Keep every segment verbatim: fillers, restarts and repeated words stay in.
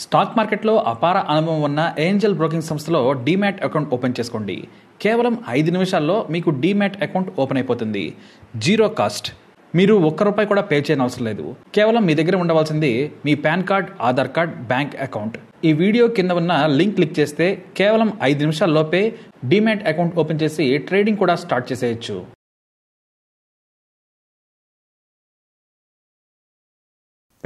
Stock మార్కెట్లో అపార అనుభవం ఉన్న ఏంజెల్ బ్రోకింగ్ సంస్థలో డీమ్యాట్ అకౌంట్ ఓపెన్ చేసుకోండి. కేవలం ఐదు నిమిషాల్లో మీకు డీమ్యాట్ అకౌంట్ ఓపెన్ అయిపోతుంది. Zero cost. మీరు ఒక్క రూపాయి కూడా పే చేయని అవసరం లేదు. కేవలం మీ దగ్గర ఉండవలసింది మీ PAN card, Aadhaar card, bank account. ఈ వీడియో కింద ఉన్న లింక్ క్లిక్ చేస్తే కేవలం ఐదు నిమిషాల్లోపే డీమ్యాట్ అకౌంట్ ఓపెన్ చేసి ట్రేడింగ్ కూడా స్టార్ట్ చేసేయచ్చు.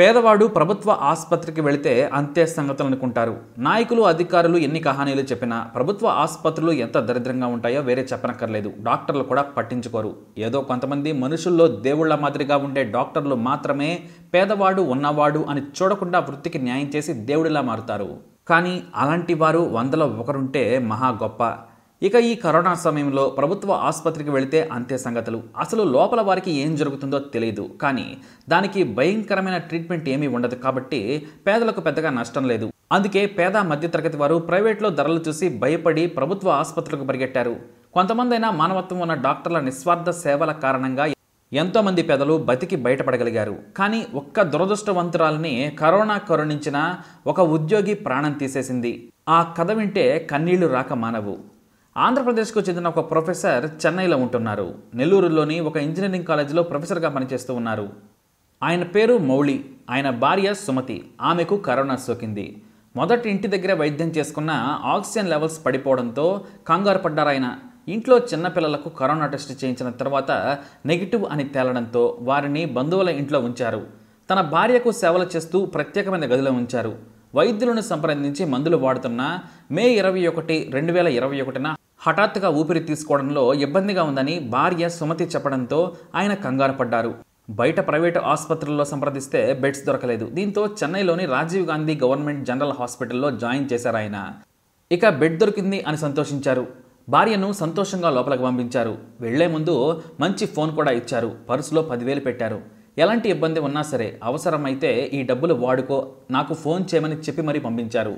పేదవాడు ప్రభుత్వ ఆసుపత్రికి వెళితే అంతే సంగతులు అనుకుంటారు. నాయకులు, అధికారులు ఎన్ని కహానీలు చెప్పినా ప్రభుత్వ ఆసుపత్రులు ఎంత దరిద్రంగా ఉంటాయో వేరే చెప్పనక్కర్లేదు. డాక్టర్లు కూడా పట్టించుకోరు. ఏదో కొంతమంది మనుషుల్లో దేవుళ్ల మాదిరిగా ఉండే డాక్టర్లు మాత్రమే పేదవాడు ఉన్నవాడు అని చూడకుండా వృత్తికి న్యాయం చేసి దేవుడిలా మారుతారు. కానీ అలాంటి వారు వందలో ఒకరుంటే మహా గొప్ప. ఇక ఈ కరోనా సమయంలో ప్రభుత్వ ఆసుపత్రికి వెళితే అంతే సంగతులు. అసలు లోపల వారికి ఏం జరుగుతుందో తెలియదు, కానీ దానికి భయంకరమైన ట్రీట్మెంట్ ఏమీ ఉండదు. కాబట్టి పేదలకు పెద్దగా నష్టం లేదు. అందుకే పేద మధ్యతరగతి వారు ప్రైవేట్లో ధరలు చూసి భయపడి ప్రభుత్వ ఆసుపత్రులకు పరిగెట్టారు. కొంతమందైనా మానవత్వం ఉన్న డాక్టర్ల నిస్వార్థ సేవల కారణంగా ఎంతోమంది పేదలు బతికి బయటపడగలిగారు. కానీ ఒక్క దురదృష్టవంతురాలని కరోనా కరుణించిన ఒక ఉద్యోగి ప్రాణం తీసేసింది. ఆ కథ వింటే కన్నీళ్లు రాక మానవు. ఆంధ్రప్రదేశ్కు చెందిన ఒక ప్రొఫెసర్ చెన్నైలో ఉంటున్నారు. నెల్లూరులోని ఒక ఇంజనీరింగ్ కాలేజీలో ప్రొఫెసర్గా పనిచేస్తూ ఉన్నారు. ఆయన పేరు మౌళి. ఆయన భార్య సుమతి. ఆమెకు కరోనా సోకింది. మొదటి ఇంటి దగ్గర వైద్యం చేసుకున్న ఆక్సిజన్ లెవెల్స్ పడిపోవడంతో కంగారు పడ్డారు ఆయన. ఇంట్లో చిన్నపిల్లలకు కరోనా టెస్ట్ చేయించిన తర్వాత నెగిటివ్ అని తేలడంతో వారిని బంధువుల ఇంట్లో ఉంచారు. తన భార్యకు సేవలు చేస్తూ ప్రత్యేకమైన గదిలో ఉంచారు. వైద్యులను సంప్రదించి మందులు వాడుతున్న మే ఇరవై ఒకటి రెండు వేల ఇరవై ఒకటిన హఠాత్తుగా ఊపిరి తీసుకోవడంలో ఇబ్బందిగా ఉందని భార్య సుమతి చెప్పడంతో ఆయన కంగారు పడ్డారు. బయట ప్రైవేటు ఆసుపత్రుల్లో సంప్రదిస్తే బెడ్స్ దొరకలేదు. దీంతో చెన్నైలోని రాజీవ్ గాంధీ గవర్నమెంట్ జనరల్ హాస్పిటల్లో జాయిన్ చేశారు ఆయన. ఇక బెడ్ దొరికింది అని సంతోషించారు. భార్యను సంతోషంగా లోపలికి పంపించారు. వెళ్లే ముందు మంచి ఫోన్ కూడా ఇచ్చారు. పర్సులో పదివేలు పెట్టారు. ఎలాంటి ఇబ్బంది ఉన్నా సరే అవసరమైతే ఈ డబ్బులు వాడుకో, నాకు ఫోన్ చేయమని చెప్పి మరీ పంపించారు.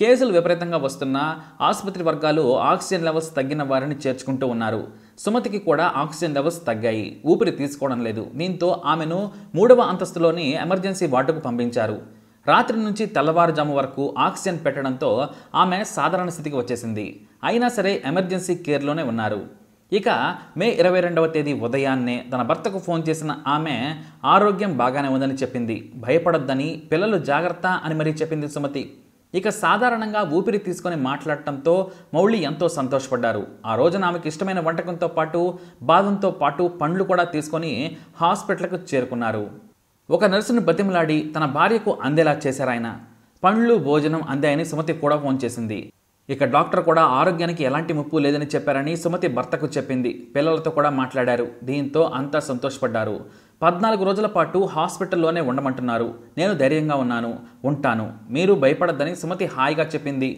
కేసులు విపరీతంగా వస్తున్నా ఆసుపత్రి వర్గాలు ఆక్సిజన్ లెవెల్స్ తగ్గిన వారిని చేర్చుకుంటూ ఉన్నారు. సుమతికి కూడా ఆక్సిజన్ లెవెల్స్ తగ్గాయి. ఊపిరి తీసుకోవడం లేదు. దీంతో ఆమెను మూడవ అంతస్తులోని ఎమర్జెన్సీ వార్డుకు పంపించారు. రాత్రి నుంచి తెల్లవారుజాము వరకు ఆక్సిజన్ పెట్టడంతో ఆమె సాధారణ స్థితికి వచ్చేసింది. అయినా సరే ఎమర్జెన్సీ కేర్లోనే ఉన్నారు. ఇక మే ఇరవై రెండవ తేదీ ఉదయాన్నే తన భర్తకు ఫోన్ చేసిన ఆమె ఆరోగ్యం బాగానే ఉందని చెప్పింది. భయపడొద్దని, పిల్లలు జాగ్రత్త అని మరీ చెప్పింది సుమతి. ఇక సాధారణంగా ఊపిరి తీసుకొని మాట్లాడటంతో మౌళి ఎంతో సంతోషపడ్డారు. ఆ రోజున ఆమెకు ఇష్టమైన వంటకంతో పాటు బాదంతో పాటు పండ్లు కూడా తీసుకొని హాస్పిటల్కు చేరుకున్నారు. ఒక నర్సును బతిమలాడి తన భార్యకు అందేలా చేశారాయన. పండ్లు, భోజనం అందాయని సుమతి కూడా ఫోన్ చేసింది. ఇక డాక్టర్ కూడా ఆరోగ్యానికి ఎలాంటి ముప్పు లేదని చెప్పారని సుమతి భర్తకు చెప్పింది. పిల్లలతో కూడా మాట్లాడారు. దీంతో అంతా సంతోషపడ్డారు. పద్నాలుగు రోజుల పాటు హాస్పిటల్లోనే ఉండమంటున్నారు. నేను ధైర్యంగా ఉన్నాను, ఉంటాను, మీరు భయపడద్దని సుమతి హాయిగా చెప్పింది.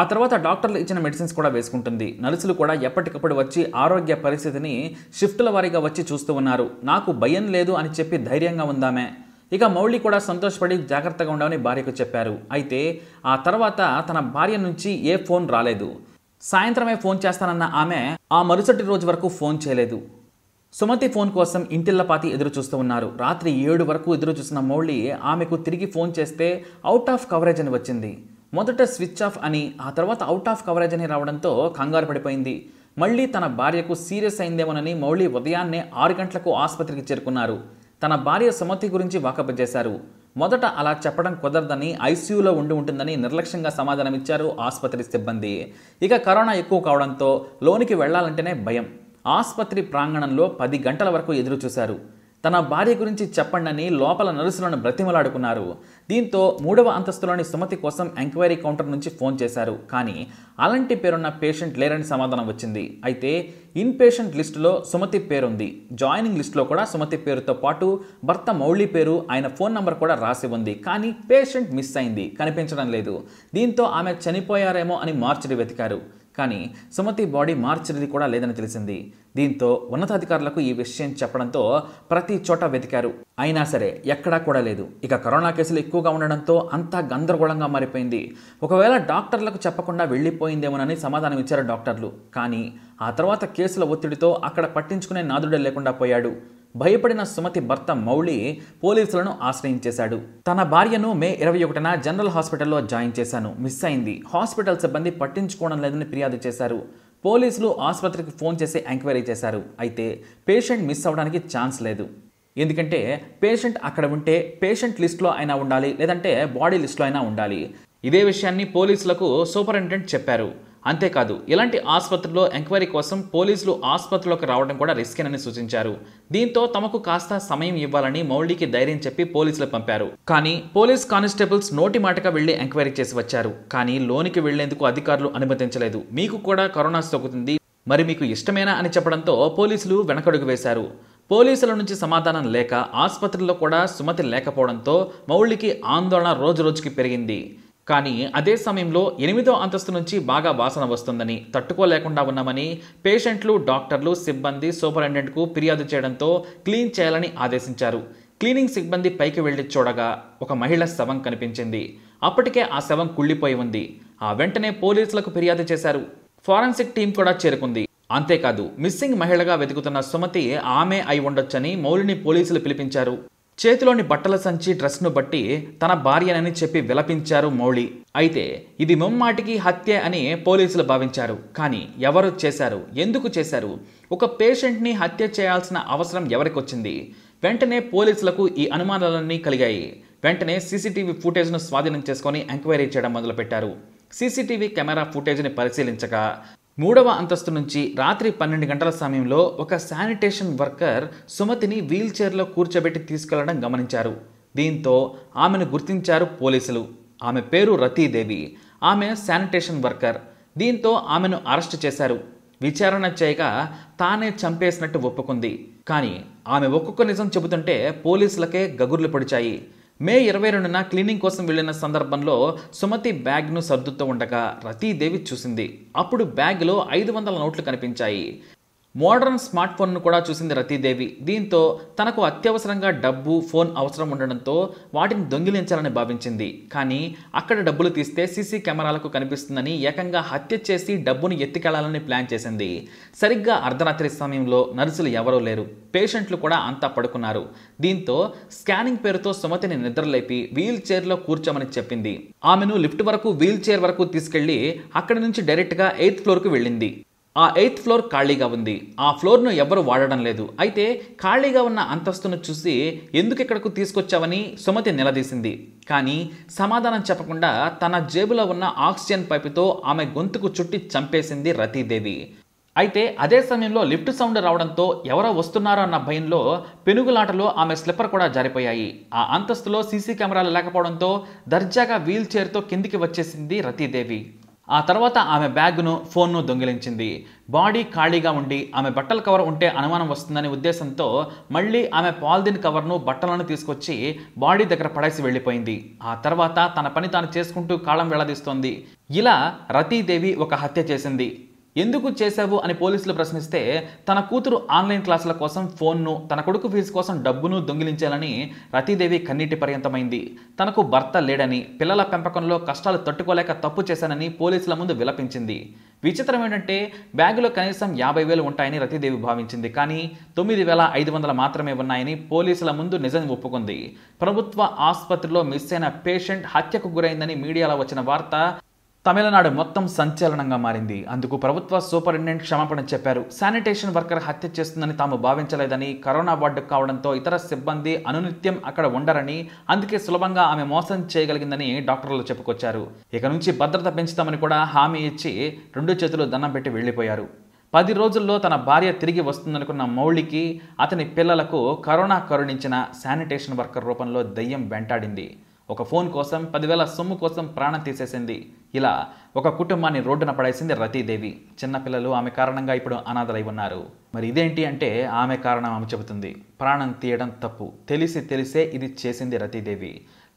ఆ తర్వాత డాక్టర్లు ఇచ్చిన మెడిసిన్స్ కూడా వేసుకుంటుంది. నర్సులు కూడా ఎప్పటికప్పుడు వచ్చి ఆరోగ్య పరిస్థితిని షిఫ్టుల వారీగా వచ్చి చూస్తూ ఉన్నారు. నాకు భయం లేదు అని చెప్పి ధైర్యంగా ఉందామే. ఇక మౌళి కూడా సంతోషపడి జాగ్రత్తగా ఉండమని భార్యకు చెప్పారు. అయితే ఆ తర్వాత తన భార్య నుంచి ఏ ఫోన్ రాలేదు. సాయంత్రమే ఫోన్ చేస్తానన్న ఆమె ఆ మరుసటి రోజు వరకు ఫోన్ చేయలేదు. సుమతి ఫోన్ కోసం ఇంటిల్లపాతి ఎదురు చూస్తూ ఉన్నారు. రాత్రి ఏడు వరకు ఎదురు చూసిన మౌళి ఆమెకు తిరిగి ఫోన్ చేస్తే అవుట్ ఆఫ్ కవరేజ్ అని వచ్చింది. మొదట స్విచ్ ఆఫ్ అని, ఆ తర్వాత అవుట్ ఆఫ్ కవరేజ్ అని రావడంతో కంగారు పడిపోయింది. మళ్ళీ తన భార్యకు సీరియస్ అయిందేమోనని మౌళి ఉదయాన్నే ఆరు గంటలకు ఆసుపత్రికి చేరుకున్నారు. తన భార్య సుమతి గురించి వాకప్ చేశారు. మొదట అలా చెప్పడం కుదరదని, ఐసీయూలో ఉండి ఉంటుందని నిర్లక్ష్యంగా సమాధానమిచ్చారు ఆసుపత్రి సిబ్బంది. ఇక కరోనా ఎక్కువ కావడంతో లోనికి వెళ్లాలంటేనే భయం. ఆసుపత్రి ప్రాంగణంలో పది గంటల వరకు ఎదురు చూశారు. తన భార్య గురించి చెప్పండని లోపల నర్సులను బ్రతిమలాడుకున్నారు. దీంతో మూడవ అంతస్తులోని సుమతి కోసం ఎంక్వైరీ కౌంటర్ నుంచి ఫోన్ చేశారు. కానీ అలాంటి పేరున్న పేషెంట్ లేరని సమాధానం వచ్చింది. అయితే ఇన్ పేషెంట్ లిస్టులో సుమతి పేరుంది. జాయినింగ్ లిస్టులో కూడా సుమతి పేరుతో పాటు భర్త మౌళి పేరు, ఆయన ఫోన్ నంబర్ కూడా రాసి ఉంది. కానీ పేషెంట్ మిస్ అయింది, కనిపించడం లేదు. దీంతో ఆమె చనిపోయారేమో అని మార్చిడి వెతికారు. కానీ సుమతి బాడీ మార్చినది కూడా లేదని తెలిసింది. దీంతో ఉన్నతాధికారులకు ఈ విషయం చెప్పడంతో ప్రతి చోట వెతికారు. అయినా సరే ఎక్కడా కూడా లేదు. ఇక కరోనా కేసులు ఎక్కువగా ఉండడంతో అంతా గందరగోళంగా మారిపోయింది. ఒకవేళ డాక్టర్లకు చెప్పకుండా వెళ్ళిపోయిందేమోనని సమాధానం ఇచ్చారు డాక్టర్లు. కానీ ఆ తర్వాత కేసుల ఒత్తిడితో అక్కడ పట్టించుకునే నాదుడే లేకుండా పోయాడు. భయపడిన సుమతి భర్త మౌళి పోలీసులను ఆశ్రయించేశాడు. తన భార్యను మే ఇరవై ఒకటిన జనరల్ హాస్పిటల్లో జాయిన్ చేశాను, మిస్ అయింది, హాస్పిటల్ సిబ్బంది పట్టించుకోవడం లేదని ఫిర్యాదు చేశారు. పోలీసులు ఆసుపత్రికి ఫోన్ చేసి ఎంక్వైరీ చేశారు. అయితే పేషెంట్ మిస్ అవడానికి ఛాన్స్ లేదు. ఎందుకంటే పేషెంట్ అక్కడ ఉంటే పేషెంట్ లిస్టులో అయినా ఉండాలి, లేదంటే బాడీ లిస్టులో అయినా ఉండాలి. ఇదే విషయాన్ని పోలీసులకు సూపరింటెండెంట్ చెప్పారు. అంతేకాదు, ఇలాంటి ఆసుపత్రిలో ఎంక్వైరీ కోసం పోలీసులు ఆసుపత్రిలోకి రావడం కూడా రిస్కేనని సూచించారు. దీంతో తమకు కాస్త సమయం ఇవ్వాలని మౌళికి ధైర్యం చెప్పి పోలీసులు పంపారు. కానీ పోలీస్ కానిస్టేబుల్స్ నోటి మాటగా వెళ్లి ఎంక్వైరీ చేసి వచ్చారు. కానీ లోనికి వెళ్లేందుకు అధికారులు అనుమతించలేదు. మీకు కూడా కరోనా సోకుతుంది, మరి మీకు ఇష్టమేనా అని చెప్పడంతో పోలీసులు వెనకడుగు వేశారు. పోలీసుల నుంచి సమాధానం లేక ఆసుపత్రిలో కూడా సుమతి లేకపోవడంతో మౌళికి ఆందోళన రోజు రోజుకి పెరిగింది. కానీ అదే సమయంలో ఎనిమిదో అంతస్తు నుంచి బాగా వాసన వస్తుందని, తట్టుకోలేకుండా ఉన్నామని పేషెంట్లు, డాక్టర్లు, సిబ్బంది సూపరింటెండెంట్కు ఫిర్యాదు చేయడంతో క్లీన్ చేయాలని ఆదేశించారు. క్లీనింగ్ సిబ్బంది పైకి వెళ్లి చూడగా ఒక మహిళ శవం కనిపించింది. అప్పటికే ఆ శవం కుళ్ళిపోయి ఉంది. ఆ వెంటనే పోలీసులకు ఫిర్యాదు చేశారు. ఫారెన్సిక్ టీం కూడా చేరుకుంది. అంతేకాదు, మిస్సింగ్ మహిళగా వెతుకుతున్న సుమతి ఆమె అయి ఉండొచ్చని మౌళిని పోలీసులు పిలిపించారు. చేతిలోని బట్టల సంచి, డ్రెస్ను బట్టి తన భార్యనని చెప్పి విలపించారు మౌళి. అయితే ఇది ముమ్మాటికి హత్య అని పోలీసులు భావించారు. కానీ ఎవరు చేశారు, ఎందుకు చేశారు, ఒక పేషెంట్ని హత్య చేయాల్సిన అవసరం ఎవరికొచ్చింది? వెంటనే పోలీసులకు ఈ అనుమానాలన్నీ కలిగాయి. వెంటనే సీసీటీవీ ఫుటేజ్ను స్వాధీనం చేసుకొని ఎంక్వైరీ చేయడం మొదలుపెట్టారు. సీసీటీవీ కెమెరా ఫుటేజ్ని పరిశీలించగా మూడవ అంతస్తు నుంచి రాత్రి పన్నెండు గంటల సమయంలో ఒక శానిటేషన్ వర్కర్ సుమతిని వీల్చైర్లో కూర్చోబెట్టి తీసుకెళ్లడం గమనించారు. దీంతో ఆమెను గుర్తించారు పోలీసులు. ఆమె పేరు రతీదేవి, ఆమె శానిటేషన్ వర్కర్. దీంతో ఆమెను అరెస్టు చేశారు. విచారణ చేయగా తానే చంపేసినట్టు ఒప్పుకుంది. కానీ ఆమె ఒక్కొక్క నిజం చెబుతుంటే పోలీసులకే గగుర్లు పొడిచాయి. మే ఇరవై రెండున క్లీనింగ్ కోసం వెళ్లిన సందర్భంలో సుమతి బ్యాగ్ను సర్దుతూ ఉండగా రతీదేవి చూసింది. అప్పుడు బ్యాగ్లో ఐదు వందల నోట్లు కనిపించాయి. మోడర్న్ స్మార్ట్ ఫోన్ను కూడా చూసింది రతీదేవి. దీంతో తనకు అత్యవసరంగా డబ్బు, ఫోన్ అవసరం ఉండడంతో వాటిని దొంగిలించాలని భావించింది. కానీ అక్కడ డబ్బులు తీస్తే సీసీ కెమెరాలకు కనిపిస్తుందని ఏకంగా హత్య చేసి డబ్బును ఎత్తికెళ్లాలని ప్లాన్ చేసింది. సరిగ్గా అర్ధరాత్రి సమయంలో నర్సులు ఎవరూ లేరు, పేషెంట్లు కూడా అంతా పడుకున్నారు. దీంతో స్కానింగ్ పేరుతో సుమతిని నిద్రలేపి వీల్ చైర్లో కూర్చోమని చెప్పింది. ఆమెను లిఫ్ట్ వరకు, వీల్ చైర్ వరకు తీసుకెళ్లి అక్కడి నుంచి డైరెక్ట్గా ఎయిత్ ఫ్లోర్కు వెళ్ళింది. ఆ ఎయిత్ ఫ్లోర్ ఖాళీగా ఉంది. ఆ ఫ్లోర్ను ఎవరు వాడడం లేదు. అయితే ఖాళీగా ఉన్న అంతస్తును చూసి ఎందుకు ఇక్కడకు తీసుకొచ్చావని సుమతి నిలదీసింది. కానీ సమాధానం చెప్పకుండా తన జేబులో ఉన్న ఆక్సిజన్ పైపుతో ఆమె గొంతుకు చుట్టి చంపేసింది రతీదేవి. అయితే అదే సమయంలో లిఫ్ట్ సౌండ్ రావడంతో ఎవరో వస్తున్నారో అన్న భయంలో పెనుగులాటలో ఆమె స్లిప్పర్ కూడా జారిపోయాయి. ఆ అంతస్తులో సీసీ కెమెరాలు లేకపోవడంతో దర్జాగా వీల్ చైర్తో కిందికి వచ్చేసింది రతీదేవి. ఆ తర్వాత ఆమె బ్యాగ్ను, ఫోన్ను దొంగిలించింది. బాడీ ఖాళీగా ఉండి ఆమె బట్టల కవర్ ఉంటే అనుమానం వస్తుందనే ఉద్దేశంతో మళ్ళీ ఆమె పాలిథిన్ కవర్ను, బట్టలను తీసుకొచ్చి బాడీ దగ్గర పడేసి వెళ్ళిపోయింది. ఆ తర్వాత తన పని తాను చేసుకుంటూ కాలం వెళ్లదీస్తోంది. ఇలా రతీదేవి ఒక హత్య చేసింది. ఎందుకు చేశావు అని పోలీసులు ప్రశ్నిస్తే తన కూతురు ఆన్లైన్ క్లాసుల కోసం ఫోన్ను, తన కొడుకు ఫీజు కోసం డబ్బును దొంగిలించాలని రతీదేవి కన్నీటి పర్యంతమైంది. తనకు భర్త లేడని, పిల్లల పెంపకంలో కష్టాలు తట్టుకోలేక తప్పు చేశానని పోలీసుల ముందు విలపించింది. విచిత్రం ఏంటంటే బ్యాగులో కనీసం యాభై వేలు ఉంటాయని రతీదేవి భావించింది. కానీ తొమ్మిది వేల ఐదు వందలు మాత్రమే ఉన్నాయని పోలీసుల ముందు నిజం ఒప్పుకుంది. ప్రభుత్వ ఆసుపత్రిలో మిస్ అయిన పేషెంట్ హత్యకు గురైందని మీడియాలో వచ్చిన వార్త తమిళనాడు మొత్తం సంచలనంగా మారింది. అందుకు ప్రభుత్వ సూపరింటెండెంట్ క్షమాపణ చెప్పారు. శానిటేషన్ వర్కర్ హత్య చేస్తుందని తాము భావించలేదని, కరోనా వార్డు కావడంతో ఇతర సిబ్బంది అనునిత్యం అక్కడ ఉండరని, అందుకే సులభంగా ఆమె మోసం చేయగలిగిందని డాక్టర్లు చెప్పుకొచ్చారు. ఇక నుంచి భద్రత పెంచుతామని కూడా హామీ ఇచ్చి రెండు చేతులు దండం పెట్టి వెళ్ళిపోయారు. పది రోజుల్లో తన భార్య తిరిగి వస్తుందనుకున్న మౌళికి, అతని పిల్లలకు కరోనా కరుణించిన శానిటేషన్ వర్కర్ రూపంలో దయ్యం వెంటాడింది. ఒక ఫోన్ కోసం, పదివేల సొమ్ము కోసం ప్రాణం తీసేసింది. ఇలా ఒక కుటుంబాన్ని రోడ్డున పడేసింది రతీదేవి. చిన్నపిల్లలు ఆమె కారణంగా ఇప్పుడు అనాథలై ఉన్నారు. మరి ఇదేంటి అంటే ఆమె కారణం ఆమె చెబుతుంది. ప్రాణం తీయడం తప్పు, తెలిసి తెలిసే ఇది చేసింది రతీదేవి.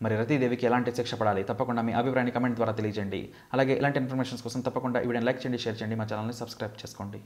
మరి రతీదేవికి ఎలాంటి శిక్ష పడాలి? తప్పకుండా మీ అభిప్రాయాన్ని కమెంట్ ద్వారా తెలియజేయండి. అలాగే ఇలాంటి ఇన్ఫర్మేషన్స్ కోసం తప్పకుండా ఈ వీడియోని లైక్ చేయండి, షేర్ చేయండి, మా ఛానల్ని సబ్స్క్రైబ్ చేసుకోండి.